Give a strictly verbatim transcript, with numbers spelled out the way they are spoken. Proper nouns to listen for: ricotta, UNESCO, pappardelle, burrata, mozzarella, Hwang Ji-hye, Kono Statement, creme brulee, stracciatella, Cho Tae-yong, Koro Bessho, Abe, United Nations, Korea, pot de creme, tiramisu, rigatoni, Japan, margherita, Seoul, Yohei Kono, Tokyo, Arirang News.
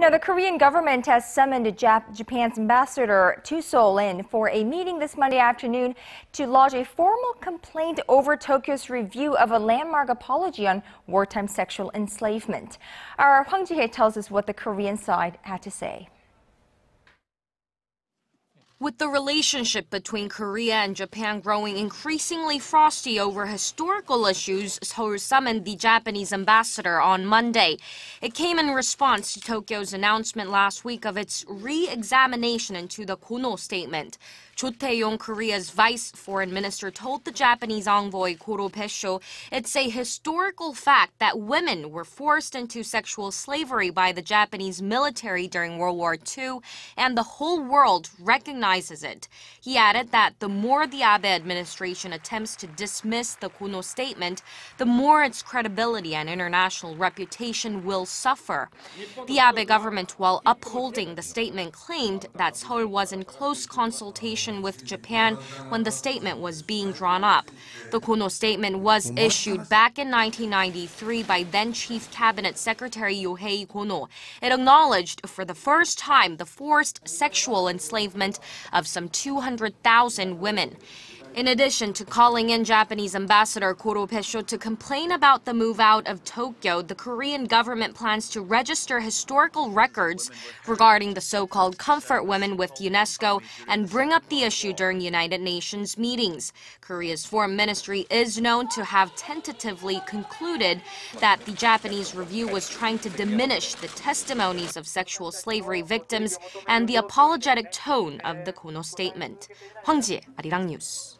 Now, the Korean government has summoned Jap- Japan's ambassador to Seoul in for a meeting this Monday afternoon to lodge a formal complaint over Tokyo's review of a landmark apology on wartime sexual enslavement. Our Hwang Ji-hye tells us what the Korean side had to say. With the relationship between Korea and Japan growing increasingly frosty over historical issues, Seoul summoned the Japanese ambassador on Monday. It came in response to Tokyo's announcement last week of its re-examination into the Kono Statement. Cho Tae-yong, Korea's vice foreign minister, told the Japanese envoy Koro Bessho it's a historical fact that women were forced into sexual slavery by the Japanese military during World War Two, and the whole world recognized it. He added that the more the Abe administration attempts to dismiss the Kono Statement, the more its credibility and international reputation will suffer. The Abe government, while upholding the statement, claimed that Seoul was in close consultation with Japan when the statement was being drawn up. The Kono Statement was issued back in nineteen ninety-three by then Chief Cabinet Secretary Yohei Kono. It acknowledged for the first time the forced sexual enslavement of some two hundred thousand women. In addition to calling in Japanese Ambassador Koro Bessho to complain about the move out of Tokyo, the Korean government plans to register historical records regarding the so-called comfort women with UNESCO and bring up the issue during United Nations meetings. Korea's foreign ministry is known to have tentatively concluded that the Japanese review was trying to diminish the testimonies of sexual slavery victims and the apologetic tone of the Kono Statement. Hwang Ji-hye, Arirang News.